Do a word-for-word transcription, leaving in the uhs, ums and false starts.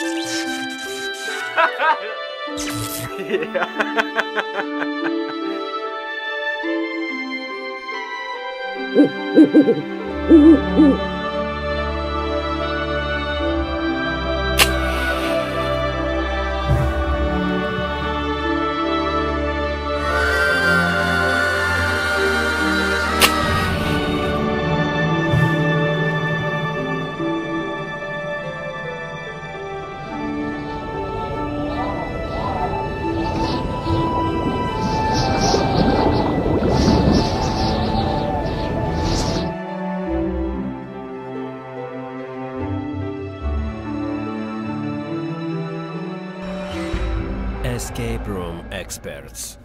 Yeah. Escape Room Experts.